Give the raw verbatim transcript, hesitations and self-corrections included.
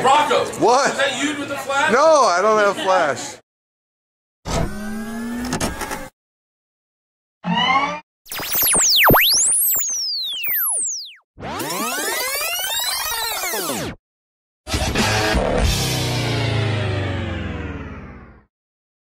Rocco! What? Is that you with the flash? No, I don't have a flash.